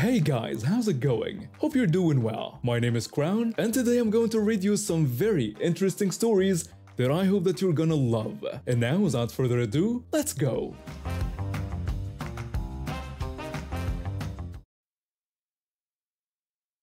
Hey guys, how's it going? Hope you're doing well. My name is Crown, and today I'm going to read you some very interesting stories that I hope that you're gonna love. And now, without further ado, let's go!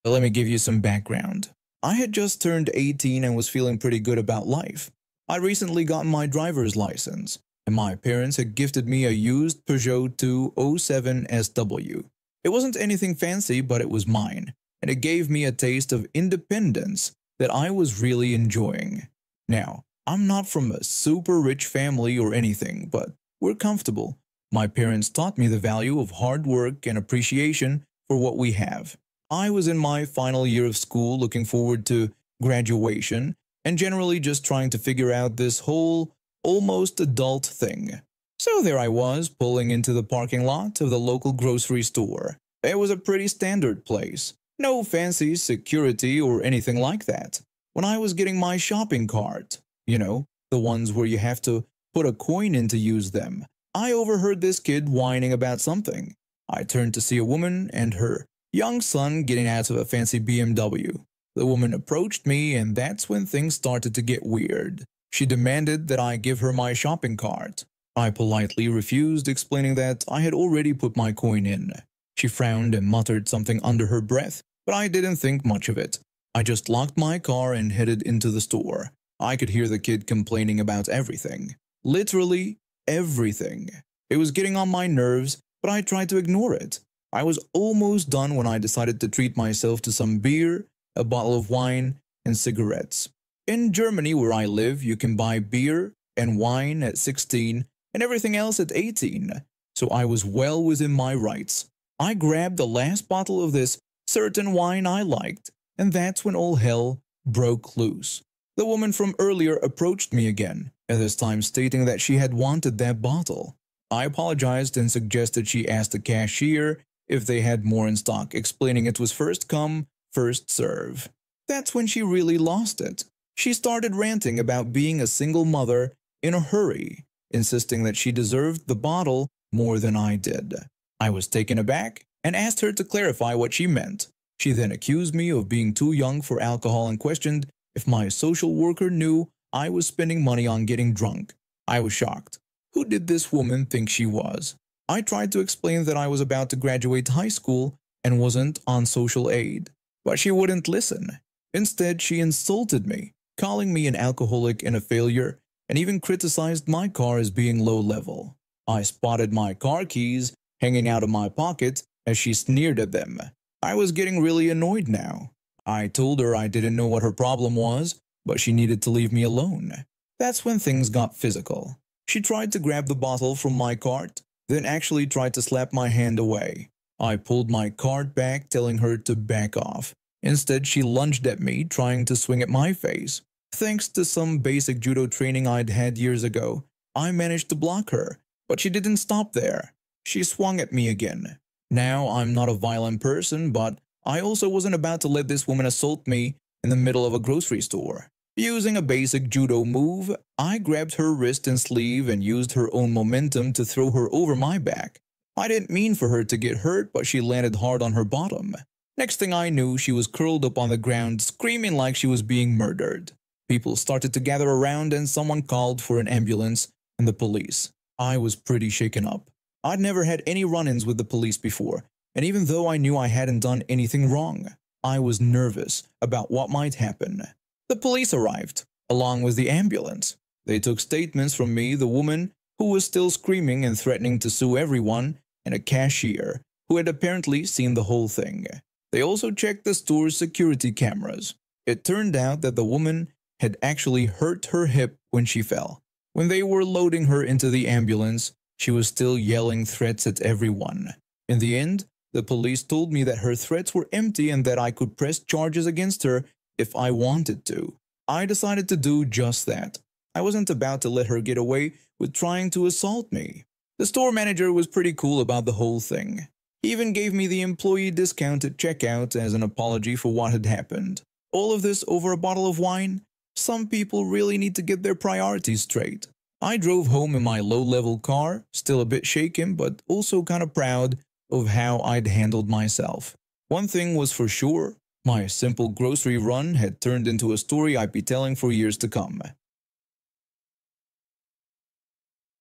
Let me give you some background. I had just turned 18 and was feeling pretty good about life. I recently got my driver's license, and my parents had gifted me a used Peugeot 207 SW. It wasn't anything fancy, but it was mine, and it gave me a taste of independence that I was really enjoying. Now, I'm not from a super rich family or anything, but we're comfortable. My parents taught me the value of hard work and appreciation for what we have. I was in my final year of school, looking forward to graduation, and generally just trying to figure out this whole almost adult thing. So there I was, pulling into the parking lot of the local grocery store. It was a pretty standard place. No fancy security or anything like that. When I was getting my shopping cart, you know, the ones where you have to put a coin in to use them, I overheard this kid whining about something. I turned to see a woman and her young son getting out of a fancy BMW. The woman approached me, and that's when things started to get weird. She demanded that I give her my shopping cart. I politely refused, explaining that I had already put my coin in. She frowned and muttered something under her breath, but I didn't think much of it. I just locked my car and headed into the store. I could hear the kid complaining about everything. Literally everything. It was getting on my nerves, but I tried to ignore it. I was almost done when I decided to treat myself to some beer, a bottle of wine, and cigarettes. In Germany, where I live, you can buy beer and wine at 16 and everything else at 18, so I was well within my rights. I grabbed the last bottle of this certain wine I liked, and that's when all hell broke loose. The woman from earlier approached me again, at this time stating that she had wanted that bottle. I apologized and suggested she ask the cashier if they had more in stock, explaining it was first come, first serve. That's when she really lost it. She started ranting about being a single mother in a hurry, insisting that she deserved the bottle more than I did. I was taken aback and asked her to clarify what she meant. She then accused me of being too young for alcohol and questioned if my social worker knew I was spending money on getting drunk. I was shocked. Who did this woman think she was? I tried to explain that I was about to graduate high school and wasn't on social aid, but she wouldn't listen. Instead, she insulted me, calling me an alcoholic and a failure, and even criticized my car as being low-level. I spotted my car keys hanging out of my pocket as she sneered at them. I was getting really annoyed now. I told her I didn't know what her problem was, but she needed to leave me alone. That's when things got physical. She tried to grab the bottle from my cart, then actually tried to slap my hand away. I pulled my cart back, telling her to back off. Instead, she lunged at me, trying to swing at my face. Thanks to some basic judo training I'd had years ago, I managed to block her, but she didn't stop there. She swung at me again. Now, I'm not a violent person, but I also wasn't about to let this woman assault me in the middle of a grocery store. Using a basic judo move, I grabbed her wrist and sleeve and used her own momentum to throw her over my back. I didn't mean for her to get hurt, but she landed hard on her bottom. Next thing I knew, she was curled up on the ground, screaming like she was being murdered. People started to gather around, and someone called for an ambulance and the police. I was pretty shaken up. I'd never had any run-ins with the police before, and even though I knew I hadn't done anything wrong, I was nervous about what might happen. The police arrived, along with the ambulance. They took statements from me, the woman who was still screaming and threatening to sue everyone, and a cashier who had apparently seen the whole thing. They also checked the store's security cameras. It turned out that the woman had actually hurt her hip when she fell. When they were loading her into the ambulance, she was still yelling threats at everyone. In the end, the police told me that her threats were empty and that I could press charges against her if I wanted to. I decided to do just that. I wasn't about to let her get away with trying to assault me. The store manager was pretty cool about the whole thing. He even gave me the employee discount at checkout as an apology for what had happened. All of this over a bottle of wine? Some people really need to get their priorities straight. I drove home in my low-level car, still a bit shaken but also kind of proud of how I'd handled myself. One thing was for sure, my simple grocery run had turned into a story I'd be telling for years to come.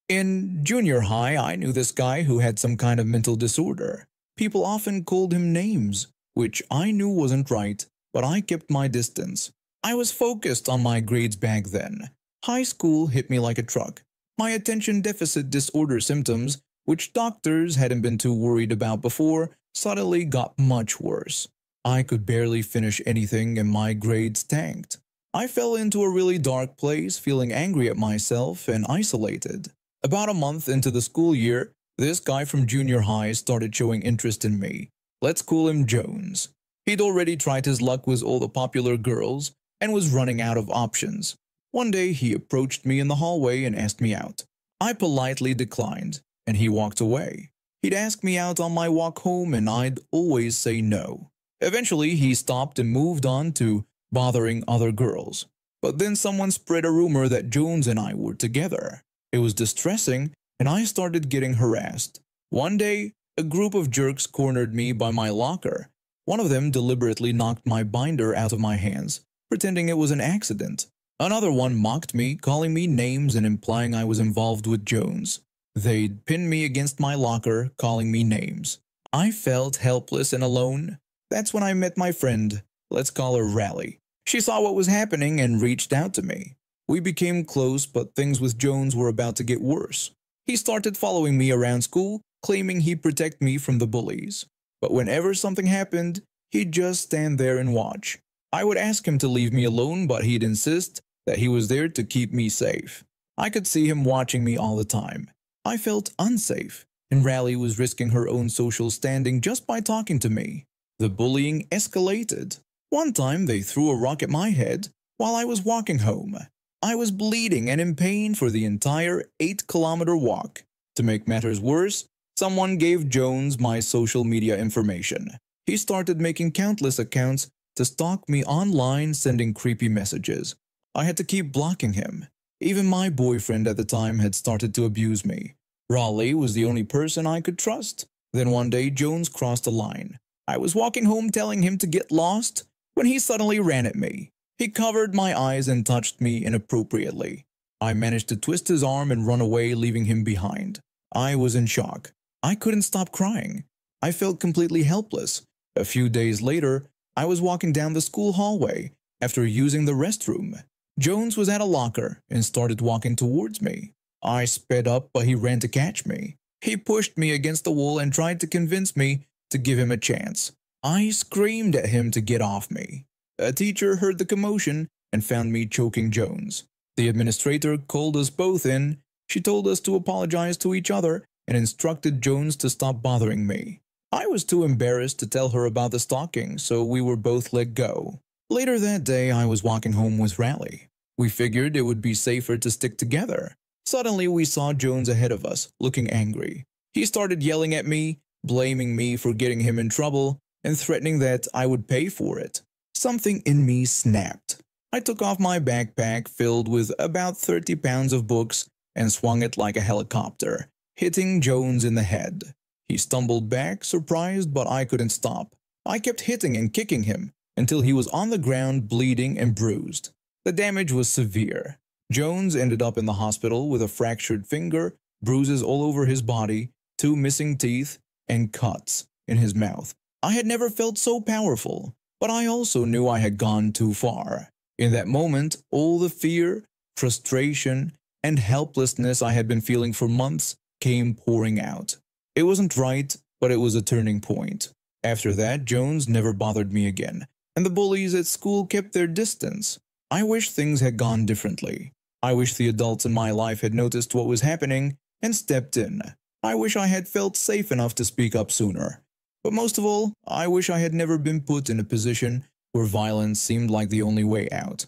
In junior high, I knew this guy who had some kind of mental disorder. People often called him names, which I knew wasn't right, but I kept my distance. I was focused on my grades back then. High school hit me like a truck. My attention deficit disorder symptoms, which doctors hadn't been too worried about before, suddenly got much worse. I could barely finish anything and my grades tanked. I fell into a really dark place, feeling angry at myself and isolated. About a month into the school year, this guy from junior high started showing interest in me. Let's call him Jones. He'd already tried his luck with all the popular girls and was running out of options. One day, he approached me in the hallway and asked me out. I politely declined, and he walked away. He'd ask me out on my walk home, and I'd always say no. Eventually, he stopped and moved on to bothering other girls. But then someone spread a rumor that Jones and I were together. It was distressing, and I started getting harassed. One day, a group of jerks cornered me by my locker. One of them deliberately knocked my binder out of my hands, pretending it was an accident. Another one mocked me, calling me names and implying I was involved with Jones. They'd pinned me against my locker, calling me names. I felt helpless and alone. That's when I met my friend. Let's call her Rally. She saw what was happening and reached out to me. We became close, but things with Jones were about to get worse. He started following me around school, claiming he'd protect me from the bullies. But whenever something happened, he'd just stand there and watch. I would ask him to leave me alone, but he'd insist that he was there to keep me safe. I could see him watching me all the time. I felt unsafe, and Rally was risking her own social standing just by talking to me. The bullying escalated. One time, they threw a rock at my head while I was walking home. I was bleeding and in pain for the entire 8-kilometer walk. To make matters worse, someone gave Jones my social media information. He started making countless accounts to stalk me online, sending creepy messages. I had to keep blocking him. Even my boyfriend at the time had started to abuse me. Raleigh was the only person I could trust. Then one day, Jones crossed a line. I was walking home telling him to get lost when he suddenly ran at me. He covered my eyes and touched me inappropriately. I managed to twist his arm and run away, leaving him behind. I was in shock. I couldn't stop crying. I felt completely helpless. A few days later, I was walking down the school hallway after using the restroom. Jones was at a locker and started walking towards me. I sped up, but he ran to catch me. He pushed me against the wall and tried to convince me to give him a chance. I screamed at him to get off me. A teacher heard the commotion and found me choking Jones. The administrator called us both in. She told us to apologize to each other and instructed Jones to stop bothering me. I was too embarrassed to tell her about the stalking, so we were both let go. Later that day, I was walking home with Raleigh. We figured it would be safer to stick together. Suddenly, we saw Jones ahead of us, looking angry. He started yelling at me, blaming me for getting him in trouble, and threatening that I would pay for it. Something in me snapped. I took off my backpack filled with about 30 pounds of books and swung it like a helicopter, hitting Jones in the head. He stumbled back, surprised, but I couldn't stop. I kept hitting and kicking him until he was on the ground bleeding and bruised. The damage was severe. Jones ended up in the hospital with a fractured finger, bruises all over his body, 2 missing teeth, and cuts in his mouth. I had never felt so powerful. But I also knew I had gone too far. In that moment, all the fear, frustration, and helplessness I had been feeling for months came pouring out. It wasn't right, but it was a turning point. After that, Jones never bothered me again, and the bullies at school kept their distance. I wish things had gone differently. I wish the adults in my life had noticed what was happening and stepped in. I wish I had felt safe enough to speak up sooner. But most of all, I wish I had never been put in a position where violence seemed like the only way out.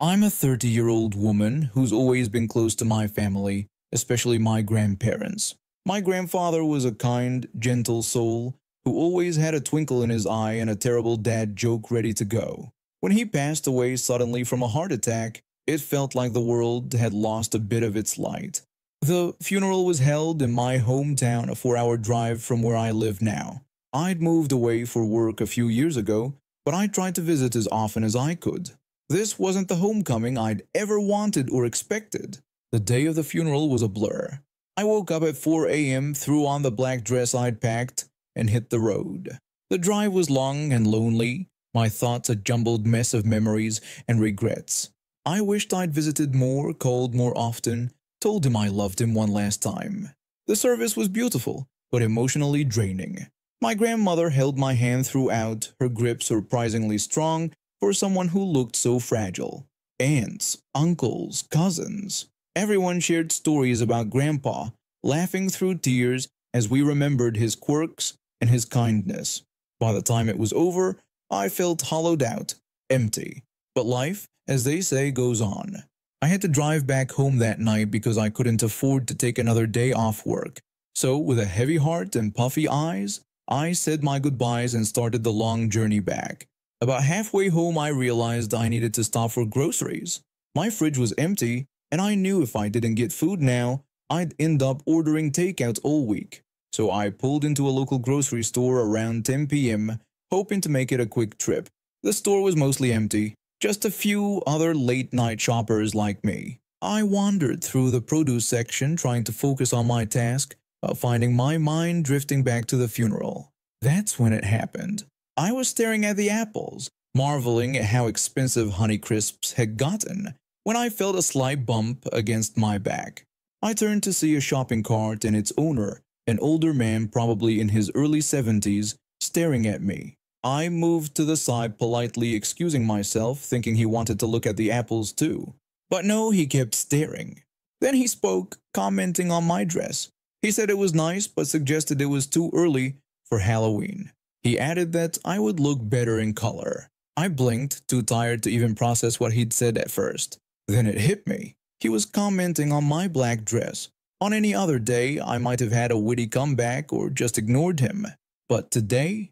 I'm a 30-year-old woman who's always been close to my family, especially my grandparents. My grandfather was a kind, gentle soul who always had a twinkle in his eye and a terrible dad joke ready to go. When he passed away suddenly from a heart attack, it felt like the world had lost a bit of its light. The funeral was held in my hometown, a 4-hour drive from where I live now. I'd moved away for work a few years ago, but I tried to visit as often as I could. This wasn't the homecoming I'd ever wanted or expected. The day of the funeral was a blur. I woke up at 4 a.m., threw on the black dress I'd packed, and hit the road. The drive was long and lonely, my thoughts a jumbled mess of memories and regrets. I wished I'd visited more, called more often, told him I loved him one last time. The service was beautiful, but emotionally draining. My grandmother held my hand throughout, her grip surprisingly strong for someone who looked so fragile. Aunts, uncles, cousins. Everyone shared stories about Grandpa, laughing through tears as we remembered his quirks and his kindness. By the time it was over, I felt hollowed out, empty. But life, as they say, goes on. I had to drive back home that night because I couldn't afford to take another day off work. So, with a heavy heart and puffy eyes, I said my goodbyes and started the long journey back. About halfway home, I realized I needed to stop for groceries. My fridge was empty, and I knew if I didn't get food now, I'd end up ordering takeout all week. So I pulled into a local grocery store around 10 p.m., hoping to make it a quick trip. The store was mostly empty, just a few other late-night shoppers like me. I wandered through the produce section, trying to focus on my task, finding my mind drifting back to the funeral. That's when it happened. I was staring at the apples, marveling at how expensive Honeycrisps had gotten, when I felt a slight bump against my back. I turned to see a shopping cart and its owner, an older man probably in his early 70s, staring at me. I moved to the side, politely excusing myself, thinking he wanted to look at the apples too. But no, he kept staring. Then he spoke, commenting on my dress. He said it was nice, but suggested it was too early for Halloween. He added that I would look better in color. I blinked, too tired to even process what he'd said at first. Then it hit me. He was commenting on my black dress. On any other day, I might have had a witty comeback or just ignored him. But today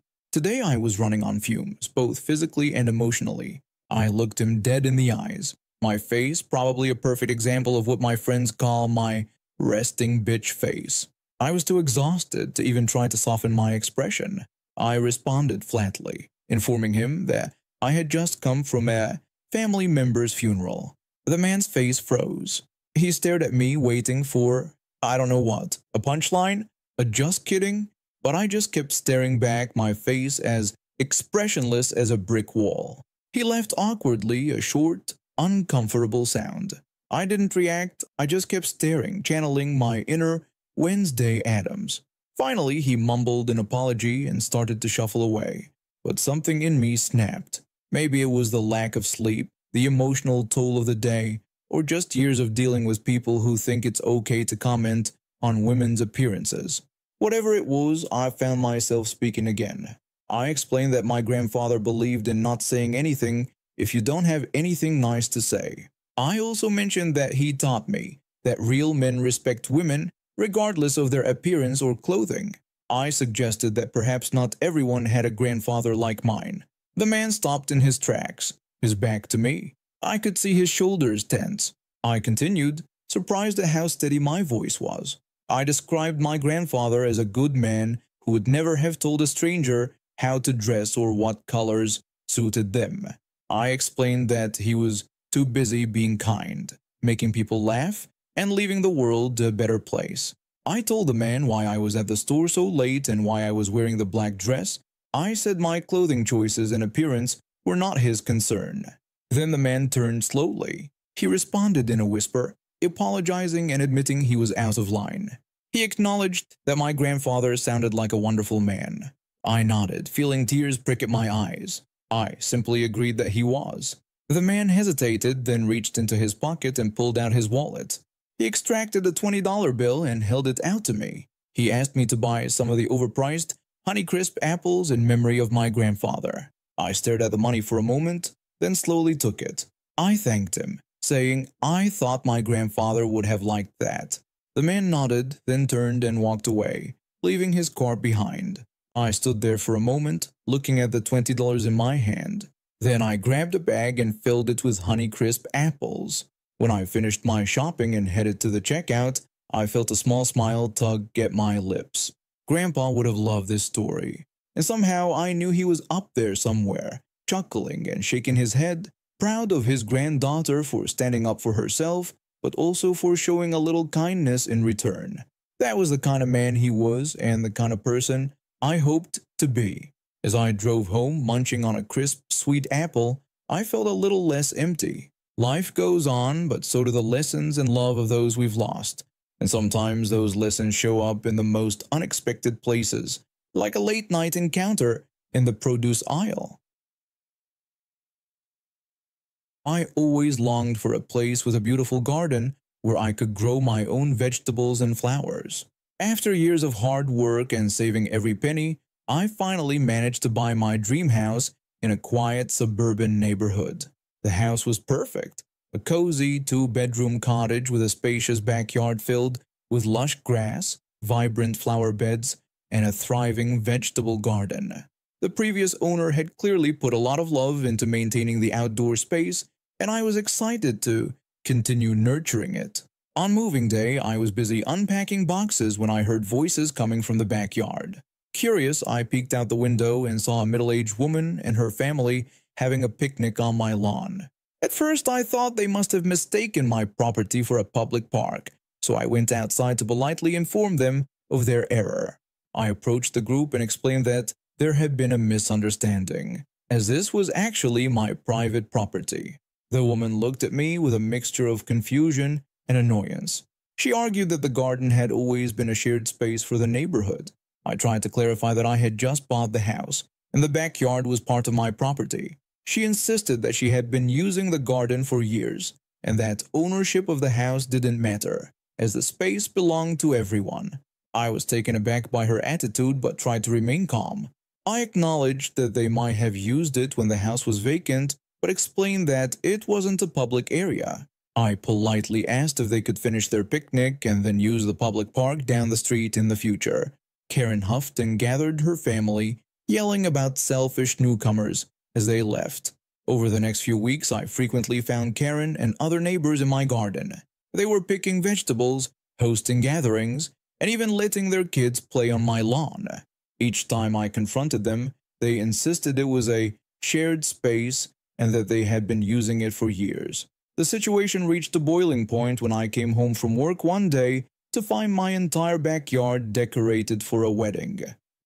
I was running on fumes, both physically and emotionally. I looked him dead in the eyes. My face, probably a perfect example of what my friends call my resting bitch face. I was too exhausted to even try to soften my expression. I responded flatly, informing him that I had just come from a family member's funeral. The man's face froze. He stared at me, waiting for, I don't know what, a punchline? A just kidding? But I just kept staring back, my face as expressionless as a brick wall. He laughed awkwardly, a short, uncomfortable sound. I didn't react, I just kept staring, channeling my inner Wednesday Addams. Finally, he mumbled an apology and started to shuffle away. But something in me snapped. Maybe it was the lack of sleep, the emotional toll of the day, or just years of dealing with people who think it's okay to comment on women's appearances. Whatever it was, I found myself speaking again. I explained that my grandfather believed in not saying anything if you don't have anything nice to say. I also mentioned that he taught me that real men respect women regardless of their appearance or clothing. I suggested that perhaps not everyone had a grandfather like mine. The man stopped in his tracks, his back to me. I could see his shoulders tense. I continued, surprised at how steady my voice was. I described my grandfather as a good man who would never have told a stranger how to dress or what colors suited them. I explained that he was too busy being kind, making people laugh, and leaving the world a better place. I told the man why I was at the store so late and why I was wearing the black dress. I said my clothing choices and appearance were not his concern. Then the man turned slowly. He responded in a whisper, apologizing and admitting he was out of line. He acknowledged that my grandfather sounded like a wonderful man. I nodded, feeling tears prick at my eyes. I simply agreed that he was. The man hesitated, then reached into his pocket and pulled out his wallet. He extracted a $20 bill and held it out to me. He asked me to buy some of the overpriced Honeycrisp apples in memory of my grandfather. I stared at the money for a moment, then slowly took it. I thanked him, saying I thought my grandfather would have liked that. The man nodded, then turned and walked away, leaving his cart behind. I stood there for a moment, looking at the $20 in my hand. Then I grabbed a bag and filled it with Honeycrisp apples. When I finished my shopping and headed to the checkout, I felt a small smile tug at my lips. Grandpa would have loved this story. And somehow I knew he was up there somewhere, chuckling and shaking his head, proud of his granddaughter for standing up for herself, but also for showing a little kindness in return. That was the kind of man he was and the kind of person I hoped to be. As I drove home, munching on a crisp, sweet apple, I felt a little less empty. Life goes on, but so do the lessons and love of those we've lost. And sometimes those lessons show up in the most unexpected places, like a late-night encounter in the produce aisle. I always longed for a place with a beautiful garden where I could grow my own vegetables and flowers. After years of hard work and saving every penny, I finally managed to buy my dream house in a quiet suburban neighborhood. The house was perfect, a cozy two-bedroom cottage with a spacious backyard filled with lush grass, vibrant flower beds, and a thriving vegetable garden. The previous owner had clearly put a lot of love into maintaining the outdoor space, and I was excited to continue nurturing it. On moving day, I was busy unpacking boxes when I heard voices coming from the backyard. Curious, I peeked out the window and saw a middle-aged woman and her family having a picnic on my lawn. At first, I thought they must have mistaken my property for a public park, so I went outside to politely inform them of their error. I approached the group and explained that there had been a misunderstanding, as this was actually my private property. The woman looked at me with a mixture of confusion and annoyance. She argued that the garden had always been a shared space for the neighborhood. I tried to clarify that I had just bought the house, and the backyard was part of my property. She insisted that she had been using the garden for years, and that ownership of the house didn't matter, as the space belonged to everyone. I was taken aback by her attitude but tried to remain calm. I acknowledged that they might have used it when the house was vacant, but explained that it wasn't a public area. I politely asked if they could finish their picnic and then use the public park down the street in the future. Karen huffed and gathered her family, yelling about selfish newcomers as they left. Over the next few weeks, I frequently found Karen and other neighbors in my garden. They were picking vegetables, hosting gatherings, and even letting their kids play on my lawn. Each time I confronted them, they insisted it was a shared space and that they had been using it for years. The situation reached a boiling point when I came home from work one day to find my entire backyard decorated for a wedding.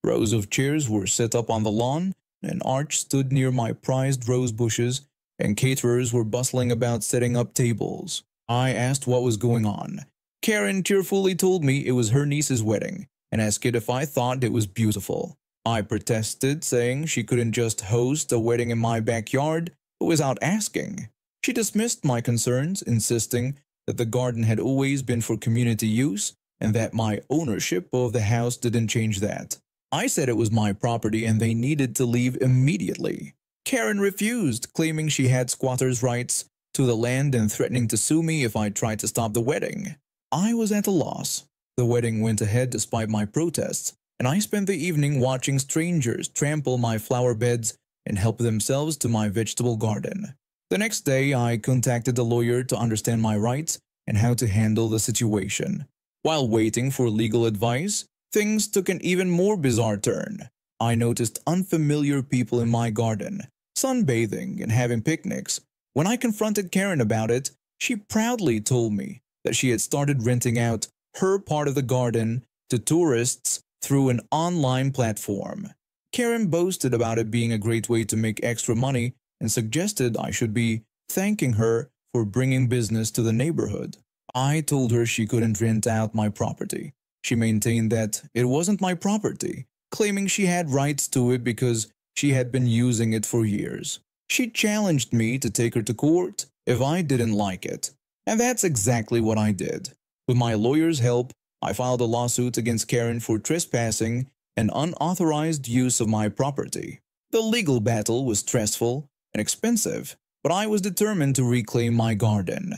Rows of chairs were set up on the lawn, an arch stood near my prized rose bushes, and caterers were bustling about setting up tables. I asked what was going on. Karen tearfully told me it was her niece's wedding and asked if I thought it was beautiful. I protested, saying she couldn't just host a wedding in my backyard without asking. She dismissed my concerns, insisting that the garden had always been for community use and that my ownership of the house didn't change that. I said it was my property and they needed to leave immediately. Karen refused, claiming she had squatters' rights to the land and threatening to sue me if I tried to stop the wedding. I was at a loss. The wedding went ahead despite my protests, and I spent the evening watching strangers trample my flower beds and help themselves to my vegetable garden. The next day, I contacted a lawyer to understand my rights and how to handle the situation. While waiting for legal advice, things took an even more bizarre turn. I noticed unfamiliar people in my garden, sunbathing and having picnics. When I confronted Karen about it, she proudly told me that she had started renting out her part of the garden to tourists through an online platform. Karen boasted about it being a great way to make extra money and suggested I should be thanking her for bringing business to the neighborhood. I told her she couldn't rent out my property. She maintained that it wasn't my property, claiming she had rights to it because she had been using it for years. She challenged me to take her to court if I didn't like it. And that's exactly what I did. With my lawyer's help, I filed a lawsuit against Karen for trespassing and unauthorized use of my property. The legal battle was stressful and expensive, but I was determined to reclaim my garden.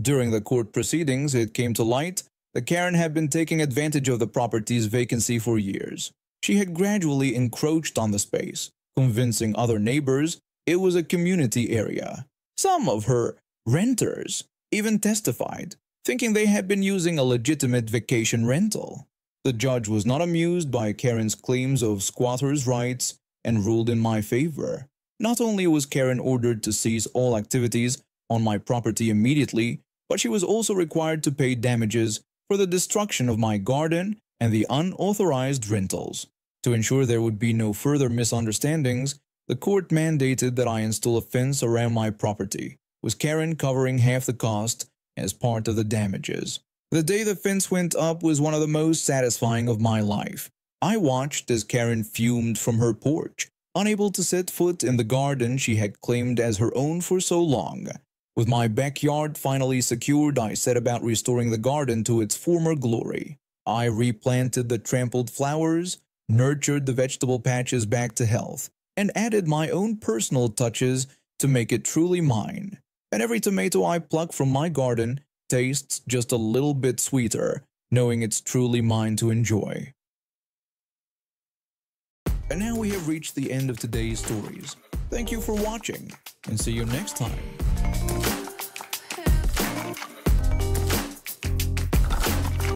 During the court proceedings, it came to light that Karen had been taking advantage of the property's vacancy for years. She had gradually encroached on the space, convincing other neighbors it was a community area. Some of her renters even testified thinking they had been using a legitimate vacation rental. The judge was not amused by Karen's claims of squatters' rights and ruled in my favor. Not only was Karen ordered to cease all activities on my property immediately, but she was also required to pay damages for the destruction of my garden and the unauthorized rentals. To ensure there would be no further misunderstandings, the court mandated that I install a fence around my property, with Karen covering half the cost as part of the damages. The day the fence went up was one of the most satisfying of my life. I watched as Karen fumed from her porch, unable to set foot in the garden she had claimed as her own for so long. With my backyard finally secured, I set about restoring the garden to its former glory. I replanted the trampled flowers, nurtured the vegetable patches back to health, and added my own personal touches to make it truly mine. And every tomato I pluck from my garden tastes just a little bit sweeter, knowing it's truly mine to enjoy. And now we have reached the end of today's stories. Thank you for watching, and see you next time.